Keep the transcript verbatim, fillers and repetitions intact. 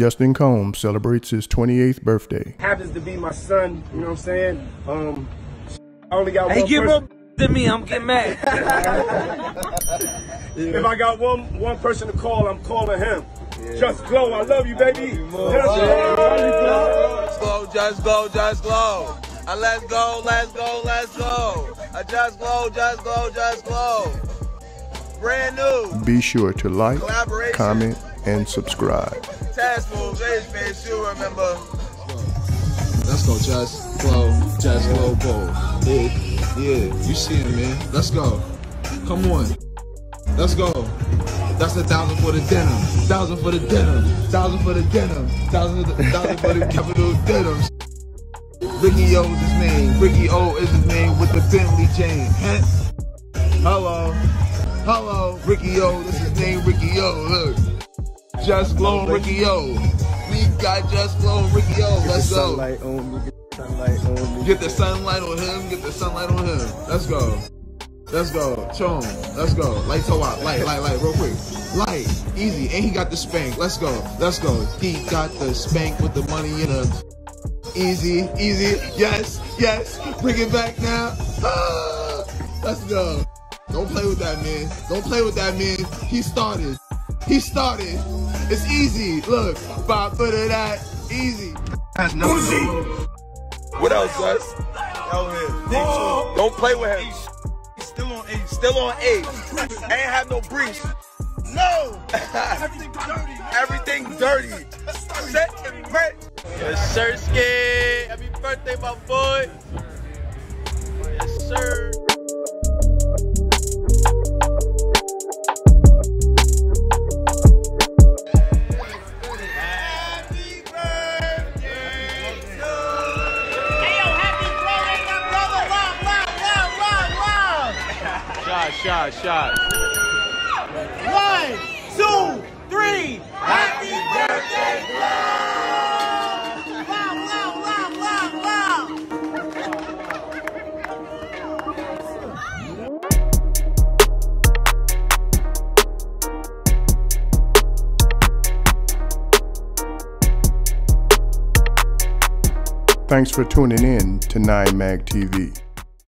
Justin Combs celebrates his twenty-eighth birthday. Happens to be my son, you know what I'm saying? Um, I only got hey, one give person. Up to me, I'm getting mad. Yeah. If I got one one person to call, I'm calling him. Yeah. JustGlo, I love you, baby. JustGlo, JustGlo, JustGlo. I let's go, let's go, let's go. I JustGlo, JustGlo, JustGlo. Brand new. Be sure to like, comment, and subscribe. Task moves, H B S, you remember. Let's go, JustGlo, JustGlo, bold. Yeah, yeah, you see it, man. Let's go. Come on. Let's go. That's a thousand for the denim. Thousand for the denim. Thousand for the denim. Thousand for the, thousand for the capital denim. Ricky Yo is his name. Ricky O is his name with the Bentley chain. Hello. Hello. Ricky Yo. This is his name, Ricky Yo. Look. JustGlo, Ricky Yo. We got JustGlo, Ricky Yo. Let's go. Get the sunlight on him. Get the sunlight on him. Let's go. Let's go, chum. Let's go. Light toe out. Light, light, light, real quick. Light, easy. And he got the spank. Let's go. Let's go. He got the spank with the money in a. Easy, easy. Yes, yes. Bring it back now. Ah, let's go. Don't play with that, man. Don't play with that, man. He started. He started. It's easy. Look, five foot of that. Easy. That's no. What else, guys? Oh, don't play with him. Still on eight. Still on eight. Ain't have no briefs. No. Everything dirty. Everything dirty. Set and print. Yes, sir. Ski. Happy birthday, my boy. Yes, sir. Shot, shot. One, two, three. Happy birthday, Glo! Wow, wow, wow, wow, wow. Thanks for tuning in to Nine Mag T V.